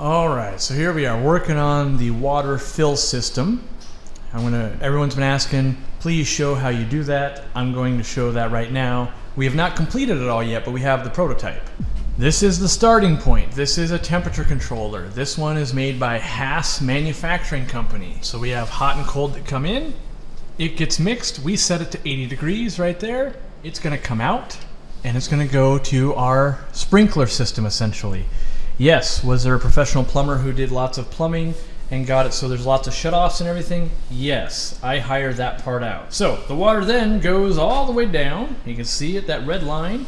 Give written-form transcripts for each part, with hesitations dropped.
All right, so here we are working on the water fill system. Everyone's been asking, please show how you do that. I'm going to show that right now. We have not completed it all yet, but we have the prototype. This is the starting point. This is a temperature controller. This one is made by Haas Manufacturing Company. So we have hot and cold that come in. It gets mixed. We set it to 80 degrees right there. It's gonna come out and it's gonna go to our sprinkler system essentially. Yes, was there a professional plumber who did lots of plumbing and got it so there's lots of shutoffs and everything? Yes, I hired that part out. So the water then goes all the way down. You can see it, that red line,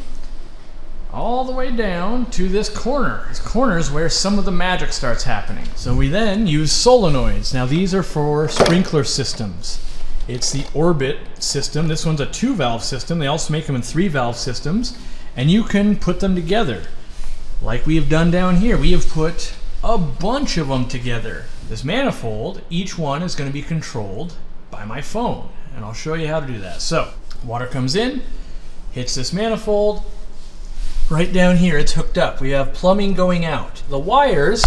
all the way down to this corner. This corner is where some of the magic starts happening. So we then use solenoids. Now these are for sprinkler systems. It's the Orbit system. This one's a 2-valve system. They also make them in 3-valve systems, and you can put them together. Like we have done down here, we have put a bunch of them together. This manifold, each one is going to be controlled by my phone, and I'll show you how to do that. So water comes in, hits this manifold, right down here it's hooked up. We have plumbing going out. The wires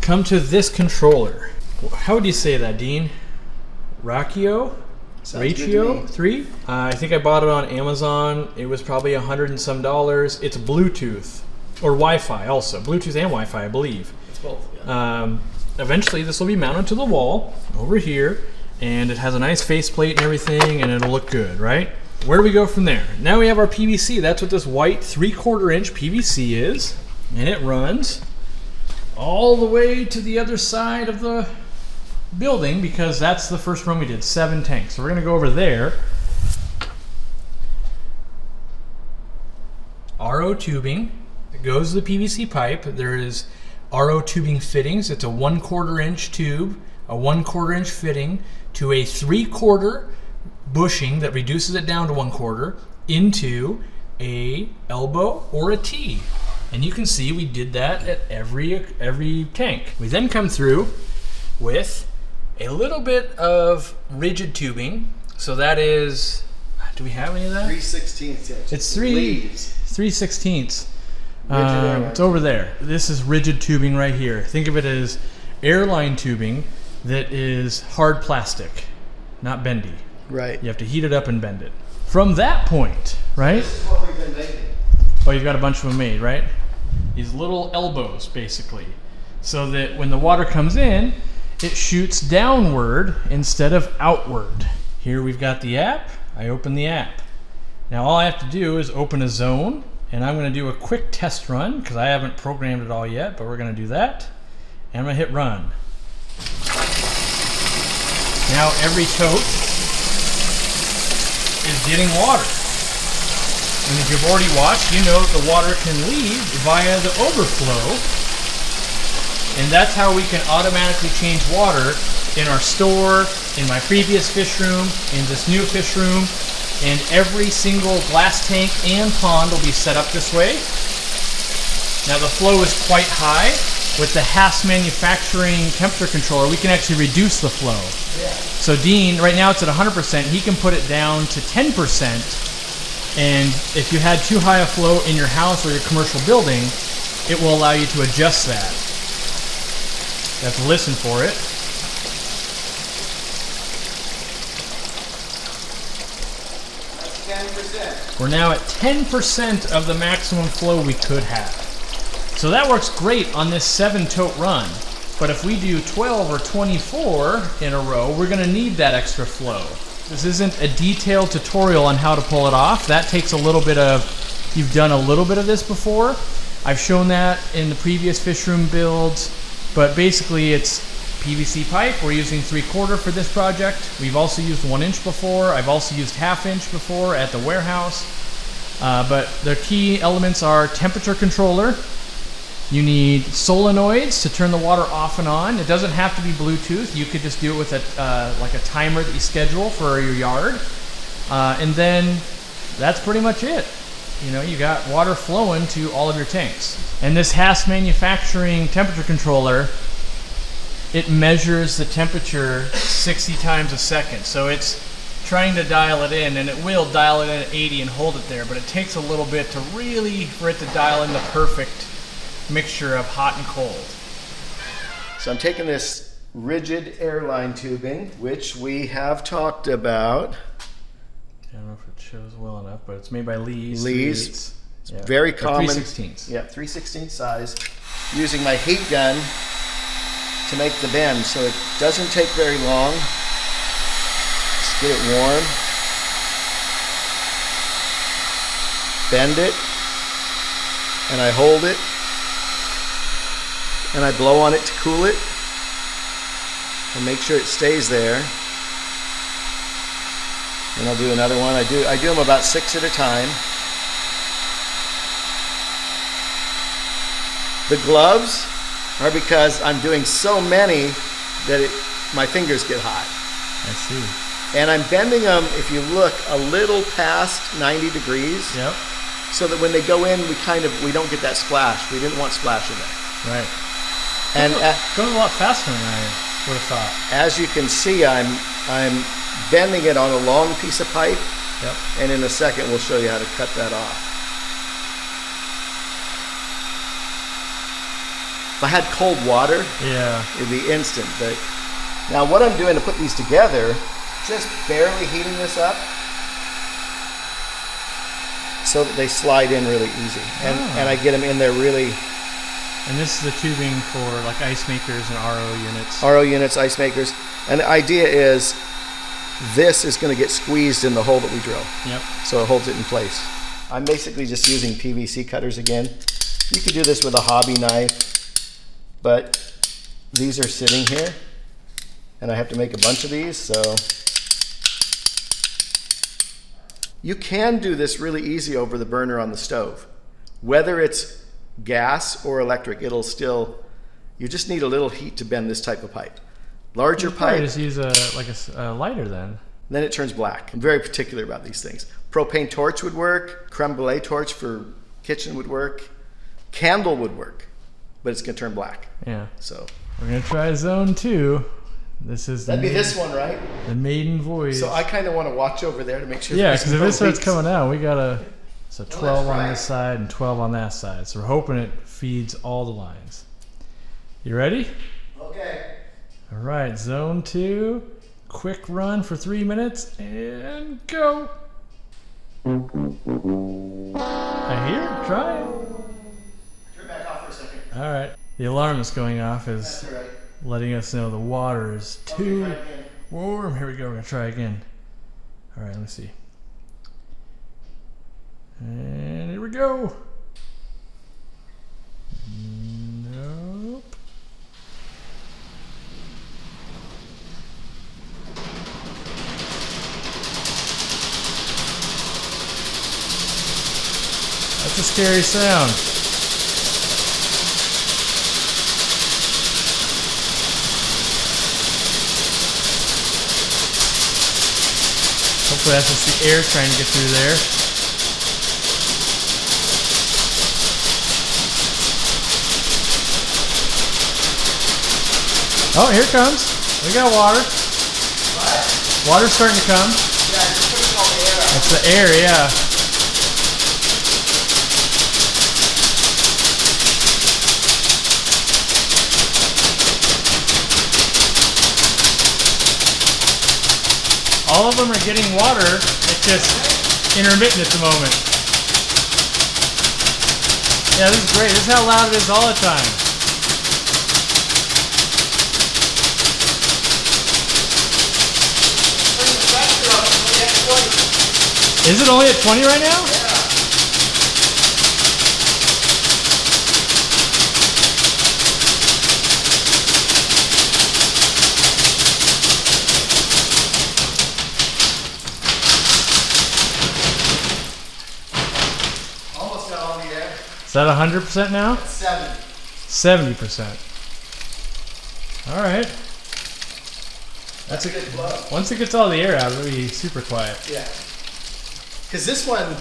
come to this controller. How would you say that, Dean? Rachio? Rachio 3. I think I bought it on Amazon. It was probably $100 and some. It's Bluetooth or Wi-Fi also. Bluetooth and Wi-Fi, I believe. It's both. Yeah. Eventually, this will be mounted to the wall over here, and it has a nice faceplate and everything, and it'll look good, right? Where do we go from there? Now we have our PVC. That's what this white 3/4-inch PVC is, and it runs all the way to the other side of the building because that's the first run we did, 7 tanks. So we're gonna go over there. RO tubing, it goes to the PVC pipe. There is RO tubing fittings. It's a 1/4-inch tube, a 1/4-inch fitting to a 3/4 bushing that reduces it down to 1/4 into a elbow or a T. And you can see we did that at every tank. We then come through with a little bit of rigid tubing. So that is, do we have any of that? 3/16, yeah. It's 3/16. It's over there. This is rigid tubing right here. Think of it as airline tubing that is hard plastic, not bendy. Right. You have to heat it up and bend it. From that point, right? This is what we've been making. Oh, you've got a bunch of them made, right? These little elbows, basically. So that when the water comes in, it shoots downward instead of outward. Here we've got the app. I open the app. Now all I have to do is open a zone, and I'm going to do a quick test run because I haven't programmed it all yet, but we're going to do that. And I'm going to hit run. Now every tote is getting water. And if you've already watched, you know the water can leave via the overflow. And that's how we can automatically change water in our store, in my previous fish room, in this new fish room, and every single glass tank and pond will be set up this way. Now the flow is quite high. With the Haas Manufacturing temperature controller, we can actually reduce the flow. Yeah. So Dean, right now it's at 100%, he can put it down to 10%, and if you had too high a flow in your house or your commercial building, it will allow you to adjust that. You have to listen for it. That's 10%. We're now at 10% of the maximum flow we could have. So that works great on this 7-tote run. But if we do 12 or 24 in a row, we're going to need that extra flow. This isn't a detailed tutorial on how to pull it off. That takes a little bit of, you've done a little bit of this before. I've shown that in the previous fish room builds. But basically it's PVC pipe. We're using 3/4 for this project. We've also used 1-inch before. I've also used 1/2-inch before at the warehouse. But the key elements are temperature controller. You need solenoids to turn the water off and on. It doesn't have to be Bluetooth. You could just do it with like a timer that you schedule for your yard. And then that's pretty much it. You know, you got water flowing to all of your tanks. And this Haas Manufacturing temperature controller, it measures the temperature 60 times a second. So it's trying to dial it in, and it will dial it in at 80 and hold it there, but it takes a little bit to really, for it to dial in the perfect mixture of hot and cold. So I'm taking this rigid airline tubing, which we have talked about. I don't know if it shows well enough, but it's made by Lee's. Lee's. It's very common. 3/16. Yeah, 3/16 size. Using my heat gun to make the bend, so it doesn't take very long. Just get it warm. Bend it, and I hold it, and I blow on it to cool it, and make sure it stays there. And I'll do another one. I do them about 6 at a time. The gloves are because I'm doing so many that my fingers get hot. I see. And I'm bending them, if you look, a little past 90 degrees. Yep. So that when they go in, we don't get that splash. We didn't want splash in there. Right. And it goes a lot faster than I would have thought. As you can see, I'm bending it on a long piece of pipe. Yep. And in a second, we'll show you how to cut that off. If I had cold water, it'd be instant. But now what I'm doing to put these together, just barely heating this up so that they slide in really easy. And I get them in there really. And this is the tubing for like ice makers and RO units. RO units, ice makers. And the idea is this is going to get squeezed in the hole that we drill. Yep. So it holds it in place. I'm basically just using PVC cutters again. You could do this with a hobby knife. But these are sitting here, and I have to make a bunch of these, so. You can do this really easy over the burner on the stove. Whether it's gas or electric, it'll still, you just need a little heat to bend this type of pipe. Larger pipe. You just use a lighter then. Then it turns black. I'm very particular about these things. Propane torch would work, creme brulee torch for kitchen would work, candle would work. But it's gonna turn black. Yeah. So we're gonna try zone 2. This is that'd be this one, right? The maiden voyage. So I kind of want to watch over there to make sure. Yeah, because if it starts coming out, we gotta. So 12 on this side and 12 on that side. So we're hoping it feeds all the lines. You ready? Okay. All right, zone 2. Quick run for 3 minutes and go. I hear it. Try it. All right, the alarm that's going off is letting us know the water is too warm. Here we go, we're gonna try again. All right, let me see. And here we go. Nope. That's a scary sound. So that's just the air trying to get through there. Oh, here it comes. We got water. What? Water's starting to come. Yeah, it's putting all the air out. That's the air, yeah. All of them are getting water, it's just intermittent at the moment. Yeah, this is great. This is how loud it is all the time. Is it only at 20 right now? Yeah. Is that 100% now? 70. 70%. All right. That's a good blow. Once it gets all the air out, it'll be super quiet. Yeah. Because this one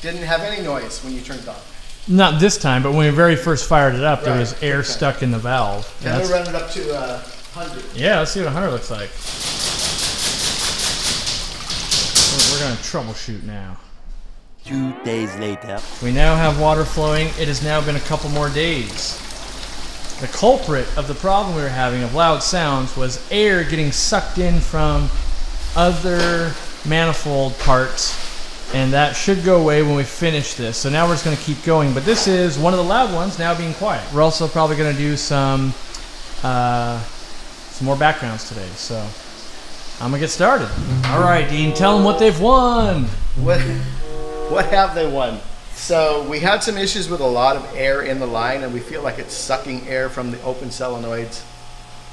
didn't have any noise when you turned it on. Not this time, but when we very first fired it up, right. There was air stuck in the valve. And we'll run it up to 100. Yeah, let's see what 100 looks like. We're going to troubleshoot now. 2 days later. We now have water flowing. It has now been a couple more days. The culprit of the problem we were having of loud sounds was air getting sucked in from other manifold parts, and that should go away when we finish this. So now we're just going to keep going, but this is one of the loud ones now being quiet. We're also probably going to do some more backgrounds today, so I'm gonna get started. All right, Dean, tell them what they've won. What have they won? So we had some issues with a lot of air in the line, and we feel like it's sucking air from the open solenoids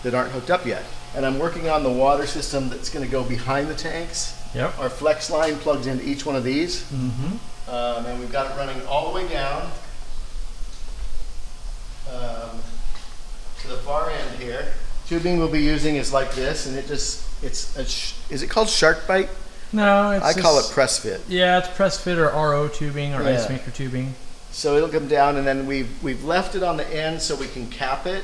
that aren't hooked up yet. And I'm working on the water system that's going to go behind the tanks. Yep. Our flex line plugs into each one of these. Mm-hmm. And we've got it running all the way down to the far end here. Tubing we'll be using is like this, and it just—it's is it called shark bite? No, it's I call it press fit. Yeah, it's press fit or RO tubing or ice maker tubing. So it'll come down, and then we've left it on the end so we can cap it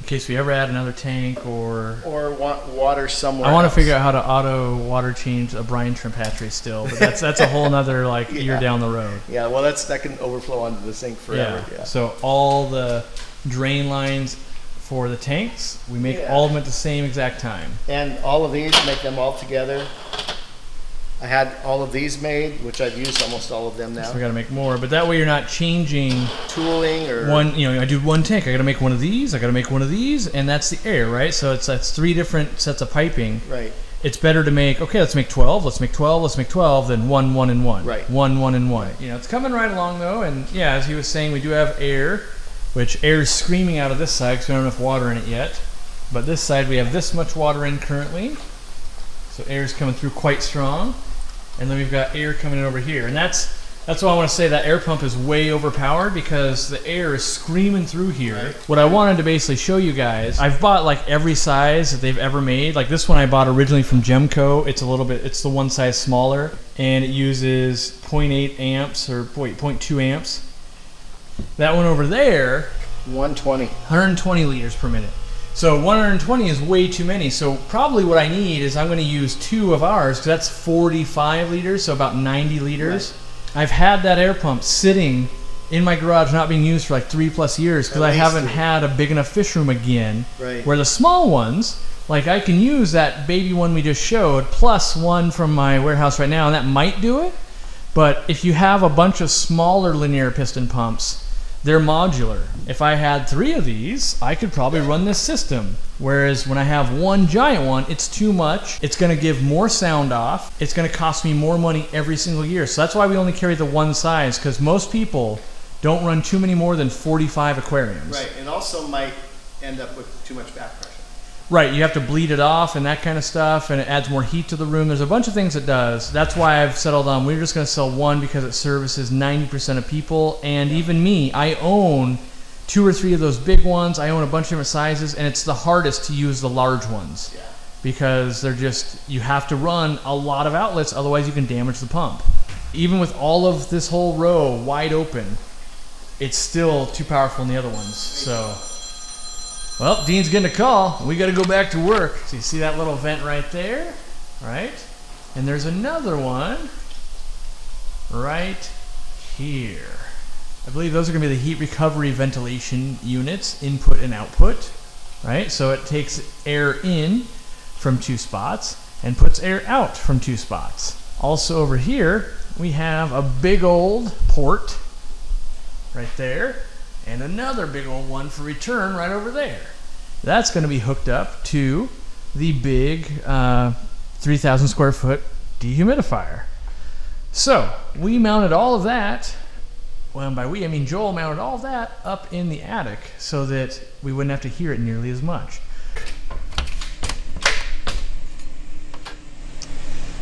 in case we ever add another tank or want water somewhere. I want to figure out how to auto water change a brine shrimp hatchery still, but that's a whole nother like year down the road. Yeah, well that can overflow onto the sink forever. Yeah. So all the drain lines for the tanks, we make all of them at the same exact time. And all of these, make them all together. I had all of these made, which I've used almost all of them now. So we got to make more, but that way you're not changing tooling or one. You know, I do one tank. I got to make one of these. I got to make one of these, and that's the air, right? So that's three different sets of piping. Right. It's better to make let's make 12. Let's make 12. Let's make 12. Then 1, 1, and 1. Right. 1, 1, and 1. Right. You know, it's coming right along though, and yeah, as he was saying, we do have air, which air is screaming out of this side because we don't have enough water in it yet. But this side we have this much water in currently, so air is coming through quite strong. And then we've got air coming in over here. And that's why I want to say that air pump is way overpowered, because the air is screaming through here. Right. What I wanted to basically show you guys, I've bought like every size that they've ever made. Like this one I bought originally from Gemco. It's a little bit, it's the one size smaller, and it uses 0.8 amps or 0.2 amps. That one over there, 120 liters per minute. So 120 is way too many. So probably what I need is I'm going to use two of ours, because that's 45 liters, so about 90 liters. Right. I've had that air pump sitting in my garage, not being used for like 3+ years, because I haven't had a big enough fish room again. Right. Where the small ones, like I can use that baby one we just showed, plus one from my warehouse right now, and that might do it. But if you have a bunch of smaller linear piston pumps, they're modular. If I had three of these, I could probably run this system. Whereas when I have one giant one, it's too much. It's gonna give more sound off. It's gonna cost me more money every single year. So that's why we only carry the one size, because most people don't run too many more than 45 aquariums. Right, and also might end up with too much back pressure. Right, you have to bleed it off and that kind of stuff, and it adds more heat to the room. There's a bunch of things it does. That's why I've settled on we're just going to sell one, because it services 90% of people, and even me. I own 2 or 3 of those big ones. I own a bunch of different sizes, and it's the hardest to use the large ones because they're just, you have to run a lot of outlets, otherwise you can damage the pump. Even with all of this whole row wide open, it's still too powerful in the other ones. So. Well, Dean's getting a call. We gotta go back to work. So you see that little vent right there, right? And there's another one right here. I believe those are gonna be the heat recovery ventilation units, input and output, right? So it takes air in from 2 spots and puts air out from 2 spots. Also over here, we have a big old port right there, and another big old one for return right over there. That's going to be hooked up to the big 3,000 square foot dehumidifier. So we mounted all of that, well, by we I mean Joel mounted all of that up in the attic so that we wouldn't have to hear it nearly as much.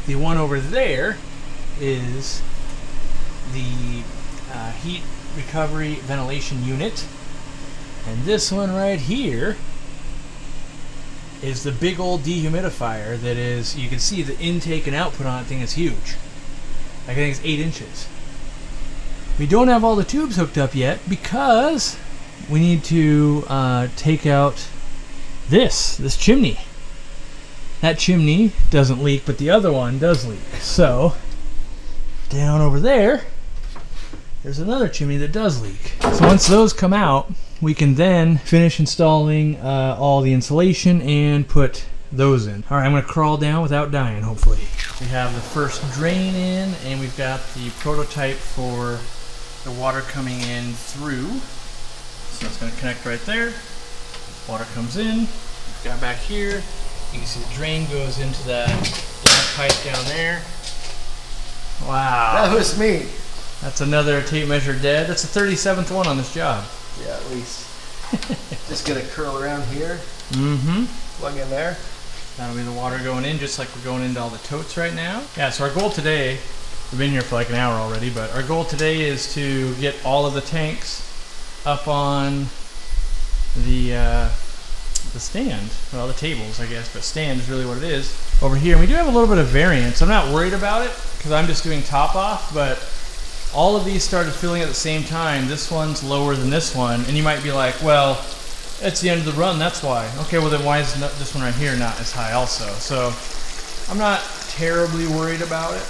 The one over there is the heat recovery ventilation unit, and this one right here is the big old dehumidifier that is, you can see the intake and output on it thing is huge. I think it's 8 inches. We don't have all the tubes hooked up yet because we need to take out this chimney. That chimney doesn't leak, but the other one does leak. So down over there, there's another chimney that does leak. So once those come out, we can then finish installing all the insulation and put those in. All right, I'm gonna crawl down without dying, hopefully. We have the first drain in, and we've got the prototype for the water coming in through. So it's gonna connect right there. Water comes in, we've got back here. You can see the drain goes into that black pipe down there. Wow. That was me. That's another tape measure dead. That's the 37th one on this job. Yeah, at least. Just gonna curl around here. Mm-hmm. Plug in there. That'll be the water going in, just like we're going into all the totes right now. Yeah, so our goal today, we've been here for like an hour already, but our goal today is to get all of the tanks up on the stand. Well, the tables, I guess, but stand is really what it is. Over here, and we do have a little bit of variance. I'm not worried about it, because I'm just doing top off, but all of these started filling at the same time. This one's lower than this one, and you might be like, well, it's the end of the run, that's why. Okay, well then why is this one right here not as high also? So I'm not terribly worried about it.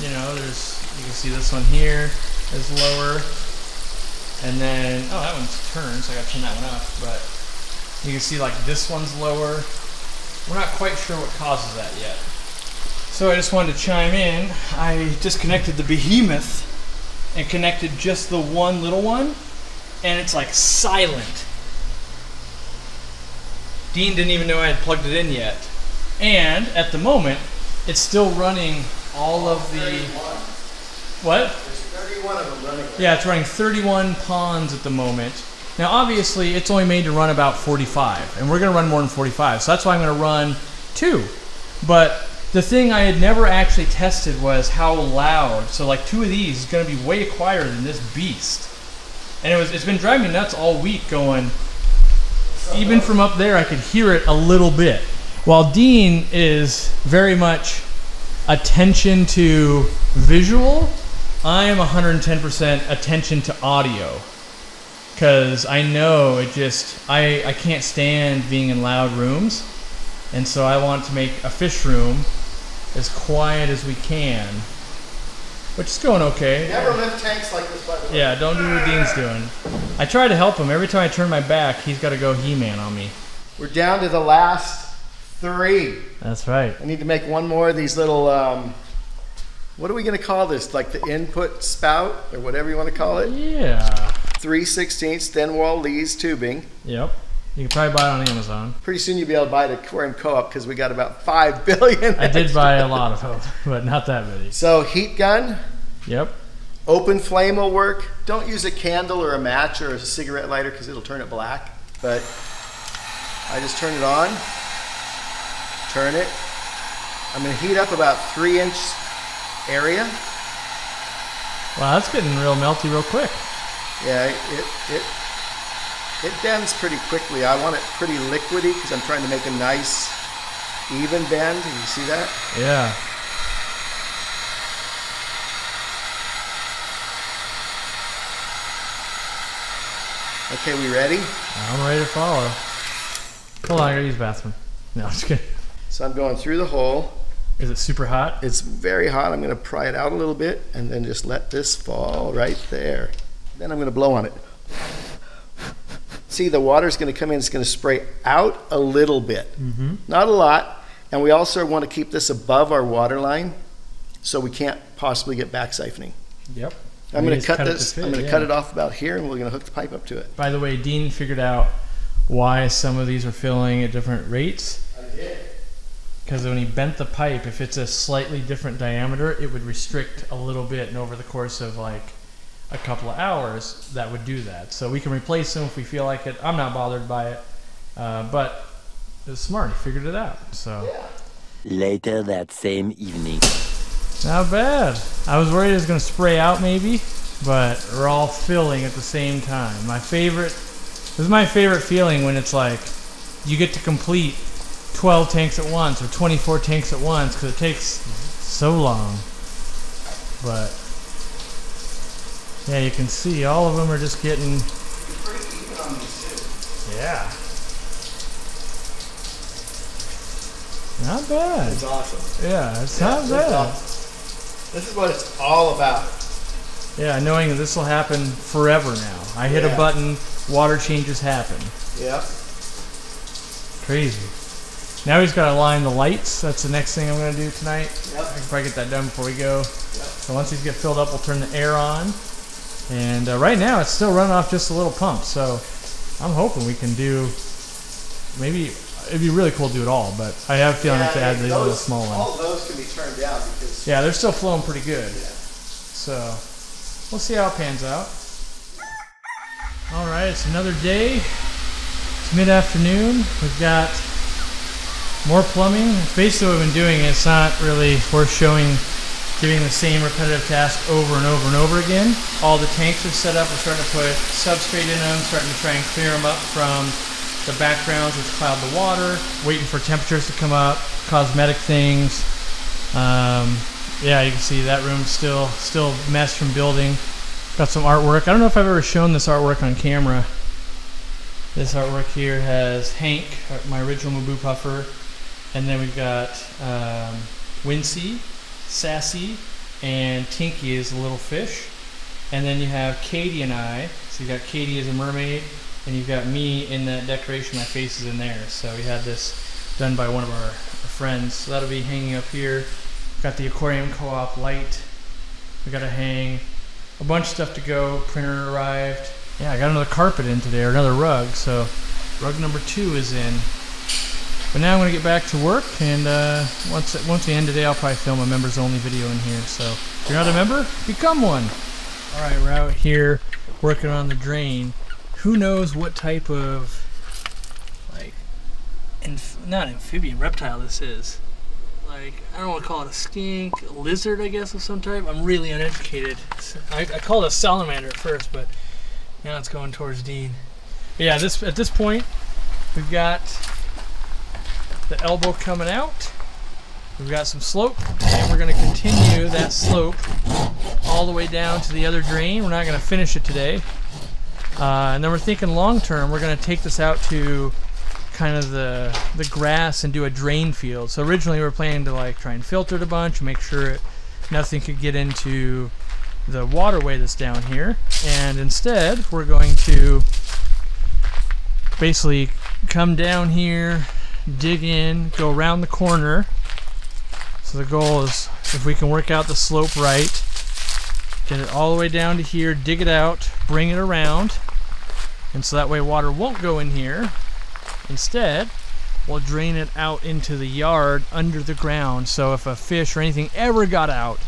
You know, there's, you can see this one here is lower. And then, oh, that one's turned, so I gotta turn that one off. But you can see like this one's lower. We're not quite sure what causes that yet. So I just wanted to chime in. I disconnected the behemoth and connected just the one little one, and it's like silent. Dean didn't even know I had plugged it in yet. And at the moment, it's still running all of the... 31. What? There's 31 of them running. Yeah, it's running 31 ponds at the moment. Now obviously, it's only made to run about 45, and we're gonna run more than 45, so that's why I'm gonna run 2. But the thing I had never actually tested was how loud, so like 2 of these is gonna be way quieter than this beast. And it's been driving me nuts all week going, even from up there, I could hear it a little bit. While Dean is very much attention to visual, I am 110% attention to audio. Because I know it just, I can't stand being in loud rooms. And so I want to make a fish room as quiet as we can. Which is going okay. Never lift tanks like this, by the way. Yeah, don't do what Dean's doing. I try to help him. Every time I turn my back, he's got to go He-Man on me. We're down to the last 3. That's right. I need to make one more of these little, what are we going to call this? Like the input spout or whatever you want to call it? Yeah. 3/16 thin wall Lee's tubing. Yep. You can probably buy it on Amazon. Pretty soon you'll be able to buy it at Aquarium Co-op because we got about 5 billion. I did buy a lot of them, but not that many. So heat gun. Yep. Open flame will work. Don't use a candle or a match or a cigarette lighter because it'll turn it black. But I just turn it on. Turn it. I'm going to heat up about 3-inch area. Wow, that's getting real melty real quick. Yeah, it bends pretty quickly. I want it pretty liquidy because I'm trying to make a nice even bend. Can you see that? Yeah. Okay, we ready? I'm ready to follow. Hold on, I gotta use the bathroom. No, I'm just kidding. So I'm going through the hole. Is it super hot? It's very hot. I'm gonna pry it out a little bit and then just let this fall right there. Then I'm gonna blow on it. See, the water's going to come in, it's going to spray out a little bit, not a lot, and we also want to keep this above our water line so we can't possibly get back siphoning. Yep. I'm going to cut this, I'm going to cut it off about here, and we're going to hook the pipe up to it. By the way, Dean figured out why some of these are filling at different rates. I did. Because when he bent the pipe, if it's a slightly different diameter, it would restrict a little bit, and over the course of like a couple of hours that would do that. So we can replace them if we feel like it. I'm not bothered by it, but it was smart. He figured it out. So later that same evening. Not bad. I was worried it was going to spray out maybe, but we're all filling at the same time. My favorite, this is my favorite feeling when it's like you get to complete 12 tanks at once or 24 tanks at once because it takes so long. But yeah, you can see all of them are just getting... You're pretty even on these too. Yeah. Not bad. It's awesome. Yeah, it's not bad. This is what it's all about. Yeah, knowing that this will happen forever now. I hit a button, water changes happen. Yep. Crazy. Now he's got to line the lights. That's the next thing I'm going to do tonight. Yep. I can probably get that done before we go. Yep. So once these get filled up, we'll turn the air on. And right now it's still running off just a little pump. So I'm hoping we can do, maybe, it'd be really cool to do it all, but I have a feeling I have to add the little small one. All those can be turned down because... Yeah, they're still flowing pretty good. Yeah. So we'll see how it pans out. All right, it's another day. It's mid-afternoon. We've got more plumbing. Basically what we've been doing, it's not really worth showing, doing the same repetitive task over and over and over again. All the tanks are set up. We're starting to put substrate in them, starting to try and clear them up from the backgrounds which cloud the water, waiting for temperatures to come up, cosmetic things. Yeah, you can see that room's still mess from building. Got some artwork. I don't know if I've ever shown this artwork on camera. This artwork here has Hank, my original Maboo Puffer, and then we've got Wincy, Sassy, and Tinky is a little fish. And then you have Katie and I. So you've got Katie as a mermaid, and you've got me in that decoration, my face is in there. So we had this done by one of our friends. So that'll be hanging up here. Got the Aquarium Co-op light. We gotta hang a bunch of stuff to go. Printer arrived. Yeah, I got another carpet in today, or another rug. So rug number 2 is in. But now I'm gonna get back to work, and once we end today, I'll probably film a members only video in here. So if you're not a member, become one. All right, we're out here working on the drain. Who knows what type of, like, not amphibian, reptile this is. Like, I don't want to call it a skink, a lizard, I guess, of some type. I'm really uneducated. I called it a salamander at first, but now it's going towards Dean. But yeah, at this point, we've got the elbow coming out. We've got some slope, and we're going to continue that slope all the way down to the other drain. We're not going to finish it today. And then we're thinking long term, we're going to take this out to kind of the grass and do a drain field. So originally we were planning to like try and filter it a bunch, make sure nothing could get into the waterway that's down here. And instead we're going to basically come down here, dig in, go around the corner. So the goal is if we can work out the slope right, get it all the way down to here, dig it out, bring it around, and so that way water won't go in here. Instead, we'll drain it out into the yard under the ground, so if a fish or anything ever got out,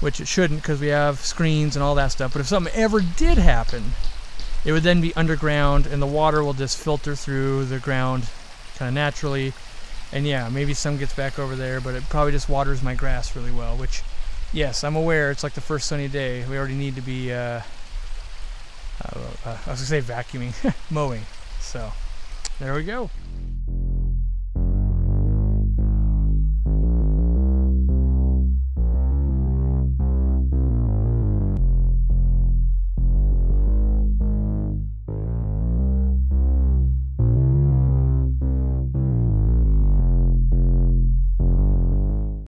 which it shouldn't because we have screens and all that stuff, but if something ever did happen, it would then be underground and the water will just filter through the ground kind of naturally. And yeah, maybe some gets back over there, but it probably just waters my grass really well, which, yes, I'm aware it's like the first sunny day. We already need to be, I was going to say vacuuming, mowing. So there we go.